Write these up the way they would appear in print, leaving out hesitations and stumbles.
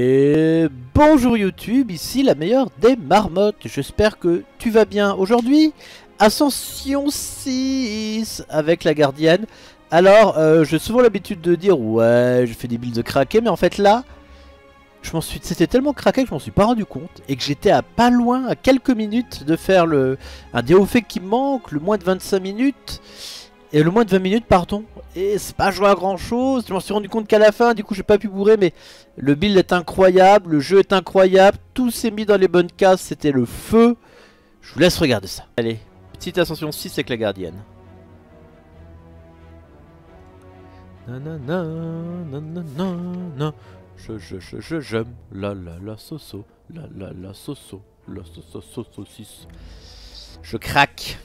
Et bonjour YouTube, ici la meilleure des marmottes, j'espère que tu vas bien. Aujourd'hui, Ascension 6 avec la gardienne. Alors, j'ai souvent l'habitude de dire, ouais, je fais des builds de craqués, mais en fait là, c'était tellement craqué que je m'en suis pas rendu compte. Et que j'étais à pas loin, à quelques minutes, de faire un DOF qui manque, le moins de 25 minutes. Et le moins de 20 minutes, pardon, et c'est pas joué à grand chose. Je m'en suis rendu compte qu'à la fin, du coup j'ai pas pu bourrer, mais le build est incroyable, le jeu est incroyable, tout s'est mis dans les bonnes cases, c'était le feu. Je vous laisse regarder ça. Allez, petite ascension 6 avec la gardienne. Nanana, nanana, j'aime, la soso, la saucisse. Je craque.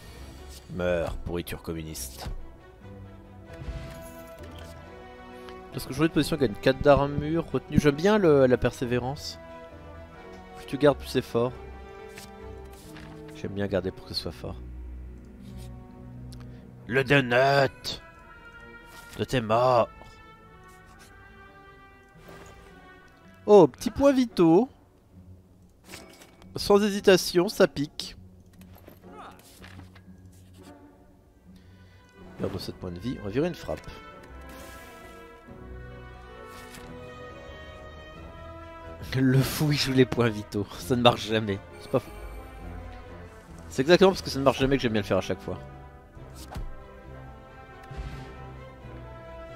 Meurs, pourriture communiste. Lorsque le joueur de position gagne 4 d'armure, retenue. J'aime bien la persévérance. Plus tu gardes, plus c'est fort. J'aime bien garder pour que ce soit fort. Le donut de tes morts. Oh, petit point vitaux. Sans hésitation, ça pique. De 7 points de vie, on va virer une frappe. Le fou, il joue les points vitaux, ça ne marche jamais, c'est pas fou. C'est exactement parce que ça ne marche jamais que j'aime bien le faire à chaque fois.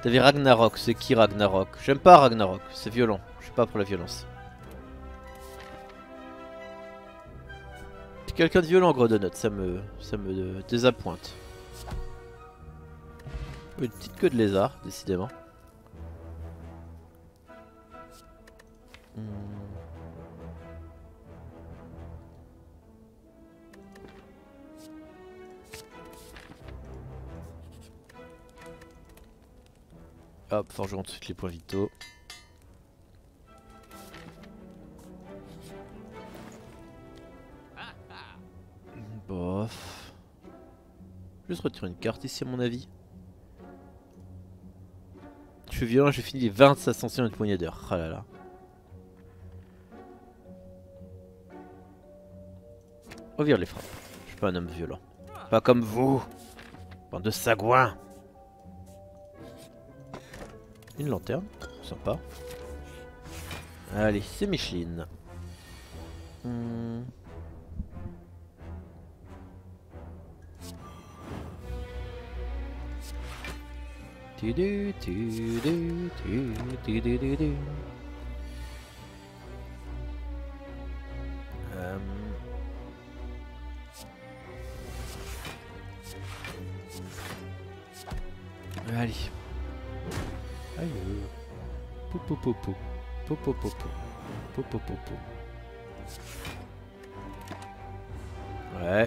T'avais Ragnarok, c'est qui Ragnarok? J'aime pas Ragnarok, c'est violent, je suis pas pour la violence. T'es quelqu'un de violent, gros donut, ça me désappointe. Une petite queue de lézard, décidément. Hop, forgeons tout de suite les points vitaux. Bof. Juste retirer une carte ici à mon avis. Je suis violent, j'ai fini les 20 ascensions en une poignée d'heure. Ah là là. On vire les frappes. Je suis pas un homme violent. Pas comme vous, bande de sagouins. Une lanterne, sympa. Allez, c'est Micheline. Allez. Allez. Popopopo. Popopopo. Popopopo. Ouais.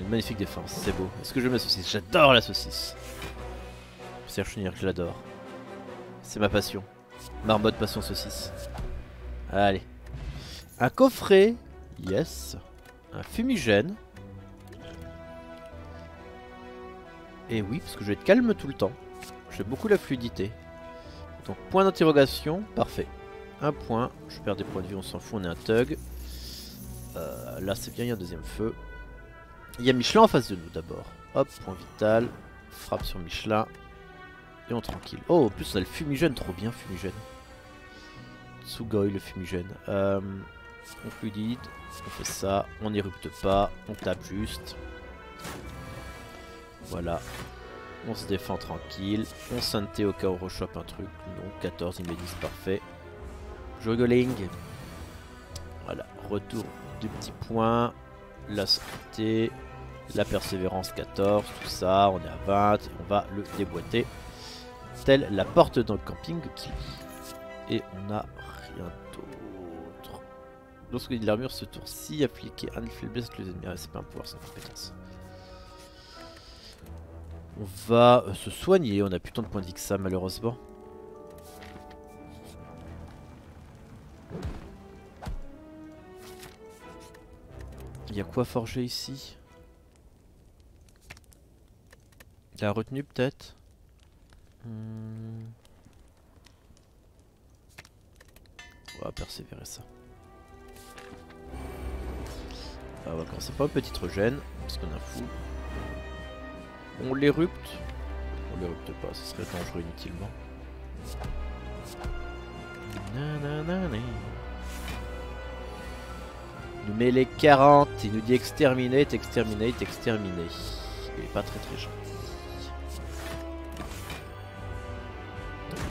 Une magnifique défense, c'est beau. Est-ce que j'aime la saucisse? J'adore la saucisse. Serge Chenir, je l'adore. C'est ma passion. Marmotte, passion, saucisse. Allez. Un coffret. Yes. Un fumigène. Et oui, parce que je vais être calme tout le temps. J'aime beaucoup la fluidité. Donc, point d'interrogation. Parfait. Un point. Je perds des points de vie, on s'en fout, on est un thug. Là c'est bien, il y a un deuxième feu. Il y a Michelin en face de nous d'abord. Hop, point vital, frappe sur Michelin. Et on tranquille. Oh, en plus on a le fumigène, trop bien fumigène. Tsugoi le fumigène. On fluidite, on fait ça, on n'érupte pas, on tape juste. Voilà. On se défend tranquille. On sainté au cas où on rechoppe un truc. Non, 14, il met 10, parfait. Juggling. Voilà, retour du petit point, la santé, la persévérance 14, tout ça, on est à 20, on va le déboîter, telle la porte dans le camping qui... Et on a rien d'autre. Lorsque l'armure ce tour-ci, appliquer un faiblesse que les ennemis, c'est pas un pouvoir sans compétence. On va se soigner, on a plus tant de points de vie que ça malheureusement. Il y a quoi forger ici? La retenue peut-être. On va persévérer ça. On va commencer par une petite regen, parce qu'on a fou. On l'érupte. On l'érupte pas, ce serait dangereux inutilement. Nananani. Il nous met les 40, il nous dit exterminate, exterminate, exterminate. Il est pas très très gentil. On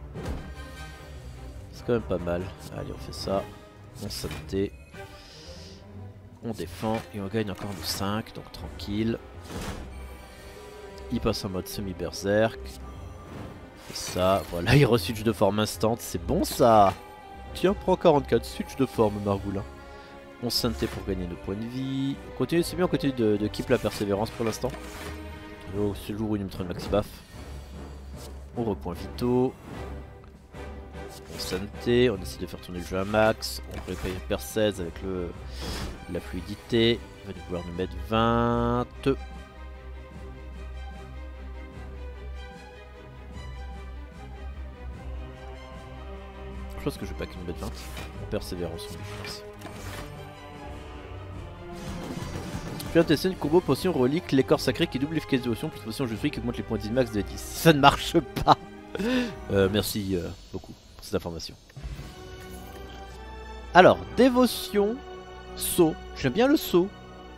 C'est quand même pas mal. Allez on fait ça. On saute. On défend et on gagne encore nos 5. Donc tranquille. Il passe en mode semi-berserk. On fait ça. Voilà, il re-switch de forme instant. C'est bon ça. Tiens, prends 44, switch de forme Margoulin. On santé pour gagner nos points de vie. On continue, c'est bien, on continue de keep la persévérance pour l'instant. C'est le jour où il me traîne maxi buff. On repoint vitaux. On santé, on essaie de faire tourner le jeu à max. On répaye per 16 avec la fluidité. Il va pouvoir nous mettre 20. Je pense que je vais pas qu'il nous mette 20. On persévère ensemble, je pense. Je viens de tester une combo potion relique, l'écor sacré qui double l'efficacité de potion plus potion jus de fruits qui augmente les points de vie max de 10. Ça ne marche pas. Merci beaucoup pour cette information. Alors, dévotion, saut. J'aime bien le saut.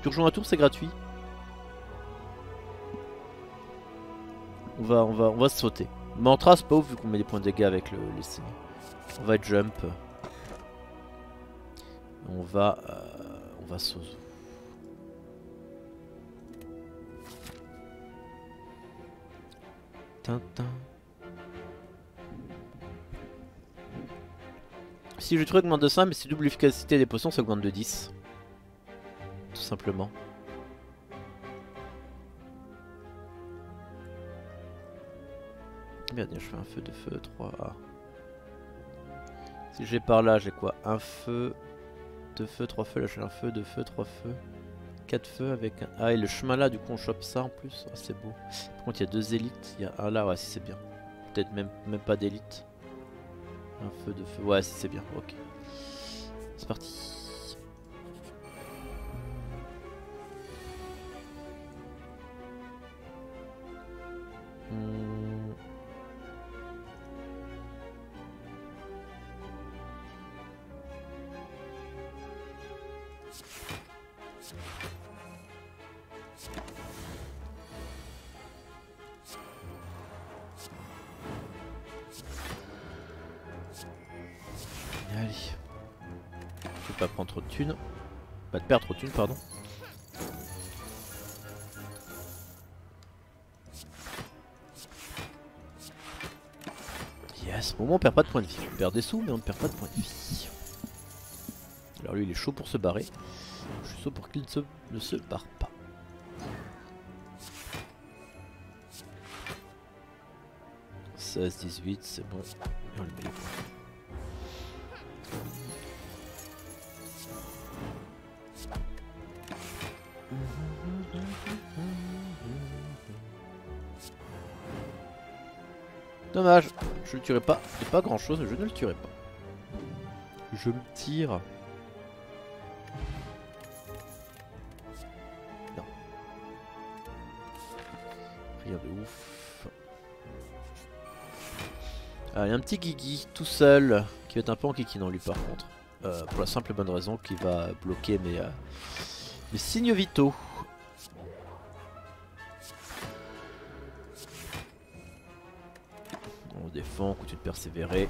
Tu rejoins un tour, c'est gratuit. On va sauter. Mantra, c'est pas ouf vu qu'on met des points de dégâts avec les signes. On va jump. On va sauter. Si je trouve augmente de 5, mais si double efficacité des potions, ça augmente de 10. Tout simplement. Merde, je fais un feu, 2 feux, 3. Si j'ai par là, j'ai quoi? 1 feu, 2 feux, 3 feux. Là, j'ai 1 feu, 2 feux, 3 feux. 4 feux avec un... Ah et le chemin là du coup on chope ça en plus, ah, c'est beau. Par contre il y a 2 élites, il y a un là, ouais si c'est bien. Peut-être même pas d'élite. 1 feu, 2 feux, ouais si c'est bien, ok. C'est parti. Allez, je vais pas prendre trop de thunes. Pas de perdre trop de thunes, pardon. Yes, bon, on perd pas de points de vie. On perd des sous, mais on ne perd pas de points de vie. Alors lui, il est chaud pour se barrer. Je suis chaud pour qu'il ne se barre pas. « 16, 18, c'est bon. » Et on le met les points. Dommage, je le tuerai pas, c'est pas grand chose, je ne le tuerai pas. Je le tire. Non. Rien de ouf. Allez, un petit Guigui tout seul, qui va être un peu en kikinant lui par contre. Pour la simple et bonne raison qu'il va bloquer mes signes vitaux. On se défend, continue de persévérer.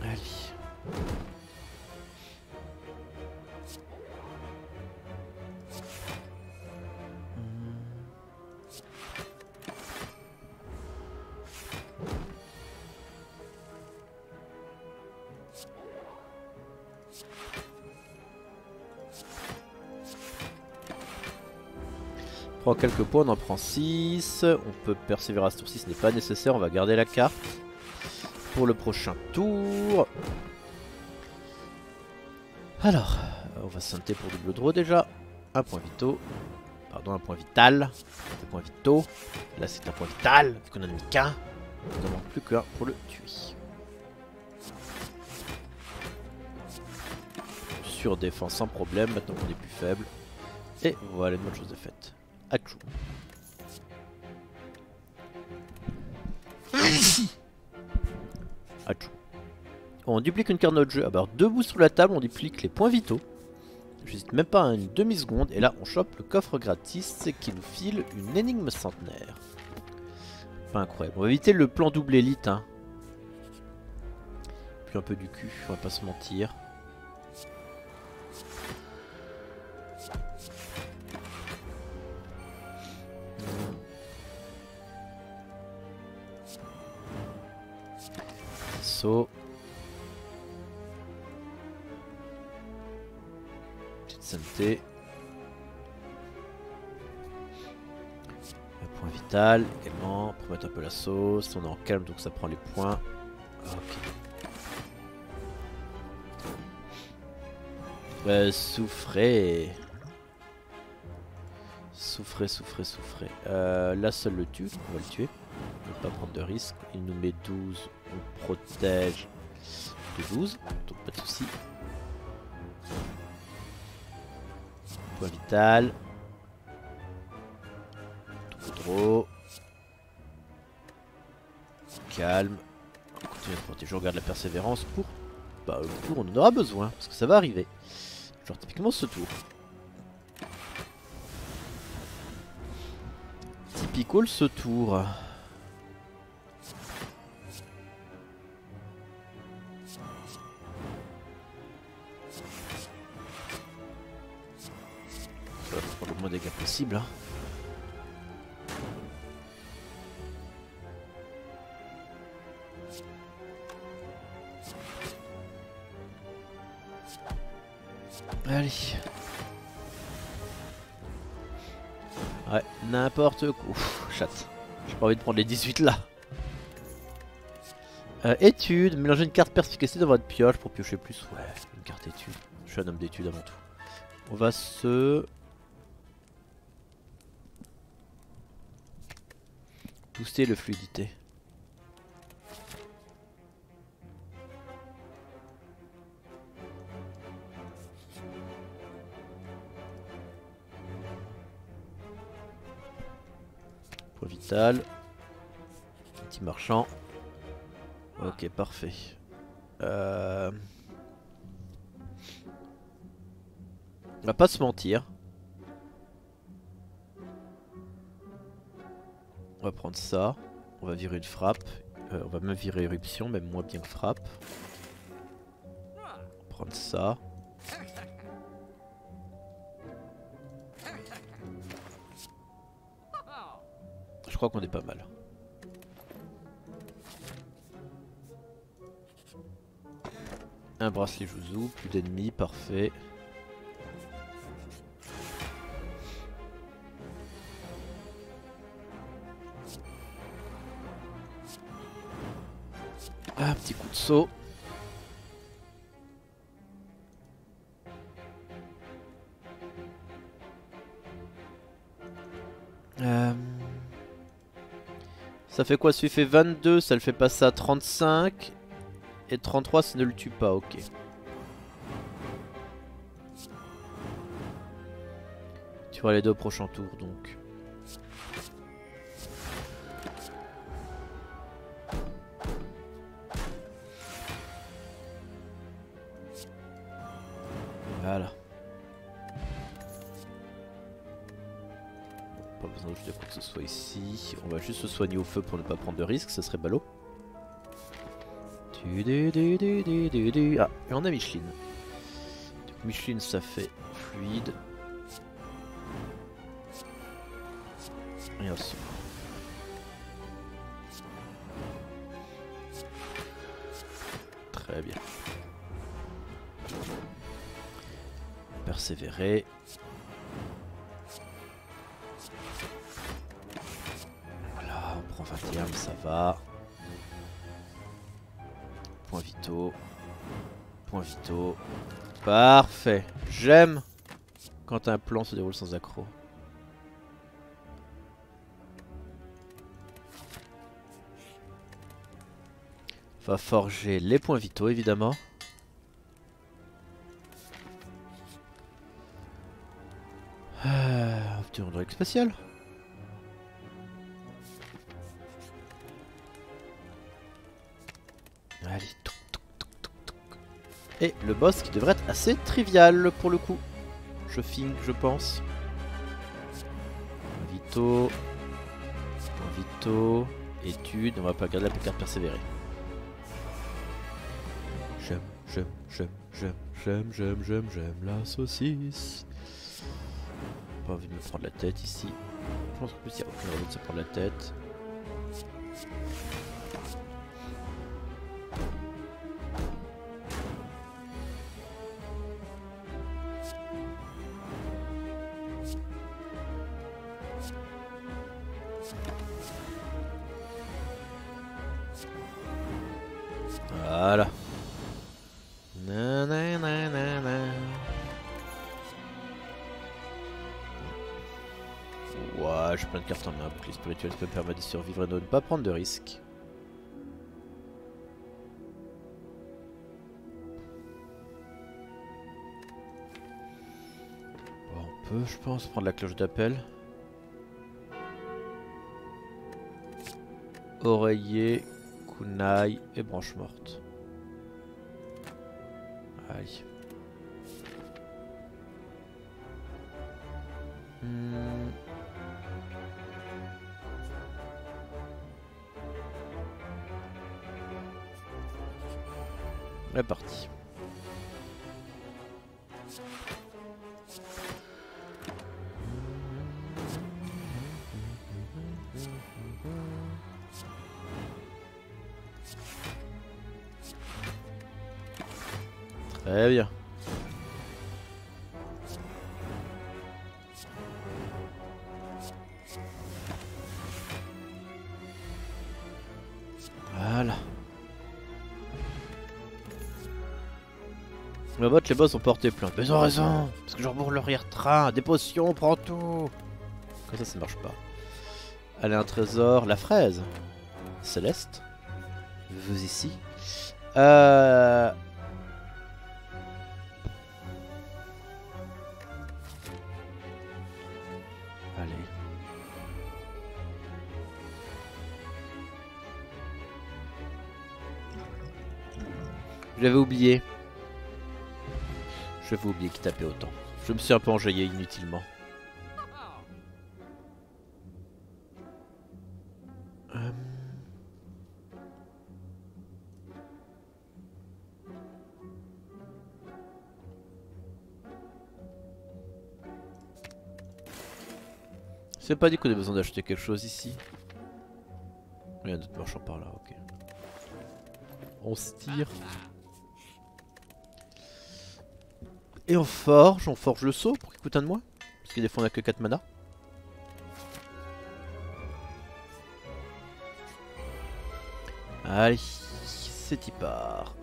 Allez. On prend quelques points, on en prend 6. On peut persévérer à ce tour-ci, ce n'est pas nécessaire. On va garder la carte pour le prochain tour. Alors, on va s'inter pour double draw déjà. Un point vitaux. Pardon, un point vital. Deux points vitaux. Là, c'est un point vital, vu qu'on en a mis qu'un. Il ne manque plus qu'un pour le tuer. Sur défense sans problème, maintenant qu'on est plus faible. Et voilà, une bonne chose de faite. Action. Action. On duplique une carte de notre jeu. Ah bah alors, debout sur la table, on duplique les points vitaux. J'hésite même pas une demi-seconde. Et là, on chope le coffre gratis qui nous file une énigme centenaire. Pas incroyable. On va éviter le plan double élite. Hein. Puis un peu du cul, on va pas se mentir. Petite santé. Un point vital également pour mettre un peu la sauce. On est en calme donc ça prend les points. Ok. Souffrez. Souffrez. Là seul le tue, on va le tuer. On ne peut pas prendre de risque. Il nous met 12. On protège de 12. Donc pas de soucis. Point vital. Double draw. Calme. On continue à protéger. On garde la persévérance pour. Bah, le tour, on en aura besoin. Parce que ça va arriver. Genre, typiquement ce tour. Typical ce tour. Dégâts possibles. Hein. Allez. Ouais, n'importe quoi. Chatte. J'ai pas envie de prendre les 18 là. Étude. Mélanger une carte perspicacité dans votre pioche pour piocher plus. Ouais, une carte étude. Je suis un homme d'étude avant tout. On va se... booster le fluidité. Point vital. Petit marchand. Ok, parfait. On va pas se mentir. On va prendre ça, on va virer une frappe, on va même virer éruption, même moins bien que frappe. Prendre ça. Je crois qu'on est pas mal. Un bracelet jouzou, plus d'ennemis, parfait. Ah, petit coup de saut. Ça fait quoi? Celui fait 22, ça le fait passer à 35. Et 33, ça ne le tue pas, ok. Tu auras les deux au prochain tour donc. Voilà. pas besoin de quoi que ce soit ici. On va juste se soigner au feu pour ne pas prendre de risque, ce serait ballot. Ah, et on a Micheline. Donc Micheline, ça fait fluide. Et aussi. Très bien. Persévérer. Voilà, on prend 21, mais ça va. Points vitaux. Points vitaux. Parfait. J'aime quand un plan se déroule sans accroc. On va forger les points vitaux, évidemment. Obtenons de règle spatiale. Allez, touc, touc, touc, touc, touc. Et le boss qui devrait être assez trivial pour le coup. Je fing, je pense. Vito. Vito. Étude. On va pas garder la carte persévérer. J'aime, j'aime, j'aime, j'aime, j'aime, j'aime, j'aime, j'aime la saucisse. Pas envie de me prendre la tête ici. Je pense qu'en plus il n'y a aucune envie de se prendre la tête. Voilà. Nanana. Ouah, j'ai plein de cartes en main. Bouclier spirituel peut me permettre de survivre et de ne pas prendre de risques. Bon, on peut, je pense, prendre la cloche d'appel. Oreiller, kunai et branche morte. Aïe. C'est parti. Très bien. Voilà. Le bot, les boss ont porté plainte. Mais ils ont raison, parce que je rembourse leur arrière-train. Des potions, prends tout. Comme ça, ça ne marche pas. Allez, un trésor, la fraise. Céleste. Vous ici. J'avais oublié. Je vais oublier qu'il tapait autant. Je me suis un peu enjaillé inutilement. C'est pas dit qu'on a besoin d'acheter quelque chose ici. Il y a d'autres marchands par là, ok. On se tire. Et on forge le seau pour qu'il coûte un de moins. Parce que des fois on a que 4 mana. Allez, c'est y part.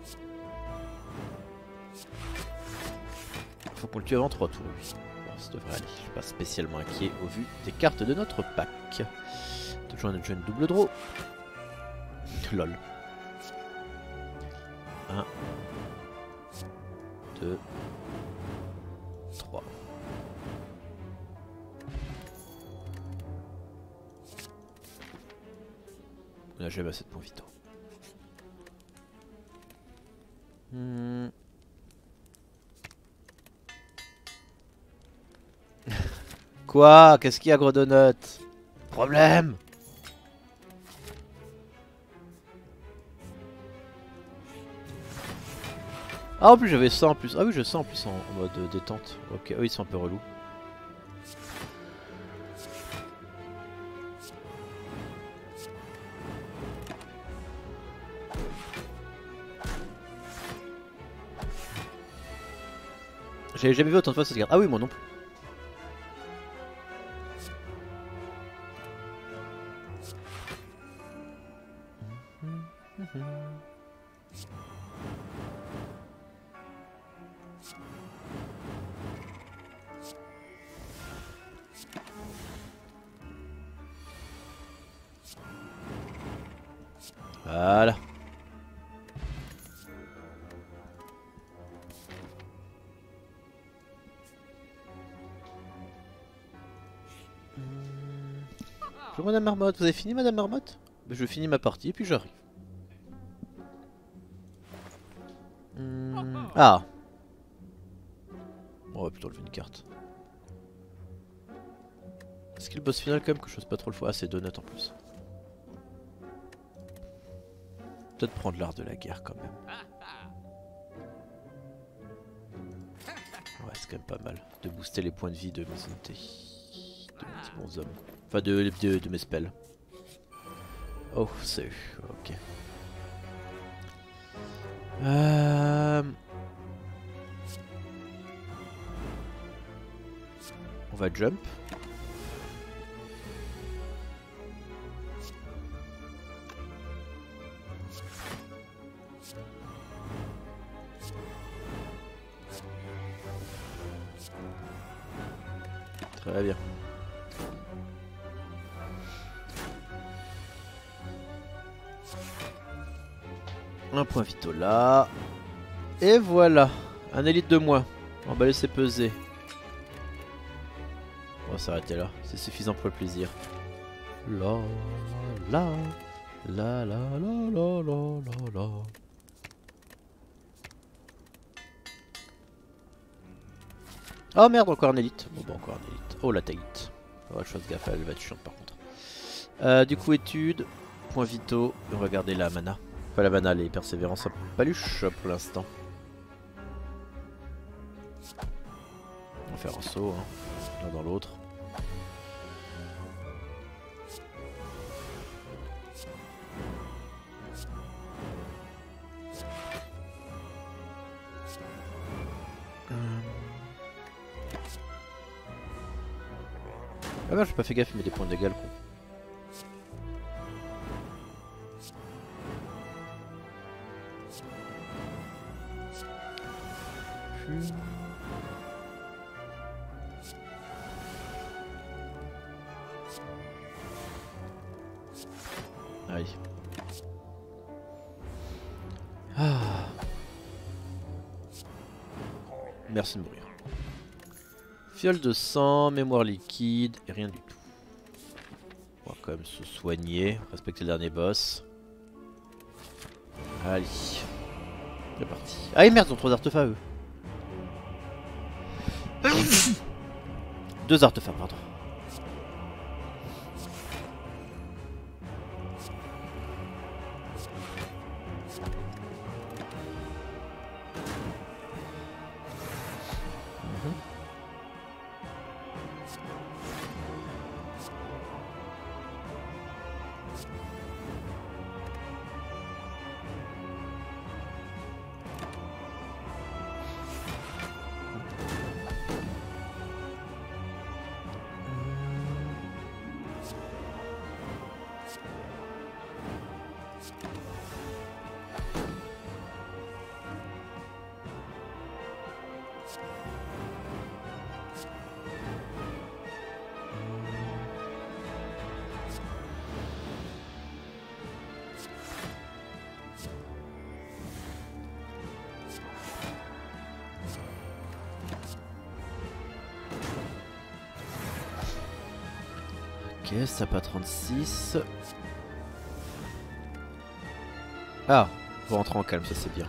Faut qu'on le tue avant 3 tours. Bon, ça devrait aller. Je suis pas spécialement inquiet au vu des cartes de notre pack. Toujours un jeune double draw. Lol. 1, 2, 3. On a jamais assez de points vitaux. quoi? Qu'est-ce qu'il y a, gros donut? Problème? Ah, en plus j'avais ça en plus. Ah oui, je sens en plus en mode détente. Ok, eux ils sont un peu relous. J'avais jamais vu autant de fois cette garde. Ah oui, moi non plus. Voilà. Madame Marmotte, vous avez fini Madame Marmotte? Je finis ma partie et puis j'arrive. Ah. On va plutôt lever une carte. Est-ce qu'il boss final quand même que je n'ose pas trop le fois? Ah, c'est Donut en plus. Peut-être prendre l'art de la guerre quand même. Ouais, c'est quand même pas mal de booster les points de vie de mes unités, de mes petits bons hommes. Enfin de mes spells. Oh c'est... ok. On va jump. Très bien. Un point vito là. Et voilà. Un élite de moins. On va laisser peser. On va s'arrêter là. C'est suffisant pour le plaisir. La la la la la la la la. Oh merde, encore un élite. Bon bah encore un élite. Oh la taillite. Oh, je fasse gaffe, elle va être chiante par contre. Du coup étude. Point vito. On va garder la mana. Pas la banale et persévérance à paluche pour l'instant. On va faire un saut, hein, l'un dans l'autre. Ah merde, j'ai pas fait gaffe, mais des points de dégâts, le con. Aïe. Ah. Merci de mourir. Fiole de sang, mémoire liquide et rien du tout. On va quand même se soigner, respecter le dernier boss. Allez. C'est parti. Ah et merde, ils ont 3 artefacts eux. 2 artefacts, pardon. Ok, ça pas 36. Ah, faut rentrer en calme, ça c'est bien.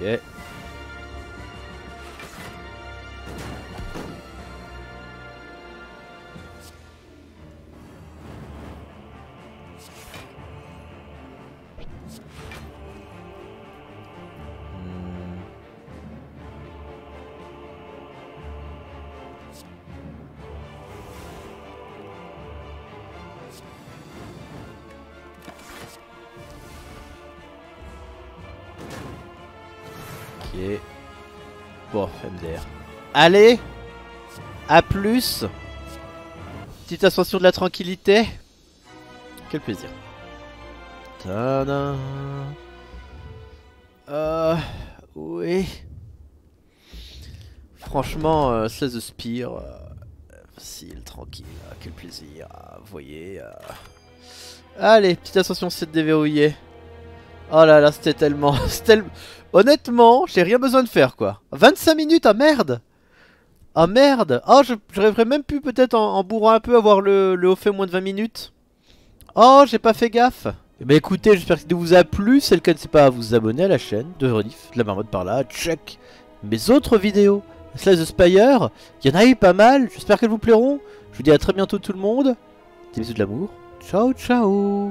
Ok. Okay. Bon, MDR. Allez, à plus. Petite ascension de la tranquillité. Quel plaisir. Tada. Oui. Franchement, Slay the spire. Facile, tranquille. Quel plaisir. Vous voyez. Allez, petite ascension 7 déverrouillée. Oh là là, c'était tellement... Honnêtement, j'ai rien besoin de faire quoi. 25 minutes, ah merde! Ah merde! Ah, je rêverais même pu peut-être en bourrant un peu avoir le haut fait moins de 20 minutes. Oh, j'ai pas fait gaffe! Eh ben écoutez, j'espère que ça vous a plu. C'est le cas, n'hésitez pas à vous abonner à la chaîne de Relief, de la marmotte par là. Check mes autres vidéos. Slay the spire, il y en a eu pas mal. J'espère qu'elles vous plairont. Je vous dis à très bientôt tout le monde. Des bisous de l'amour. Ciao, ciao!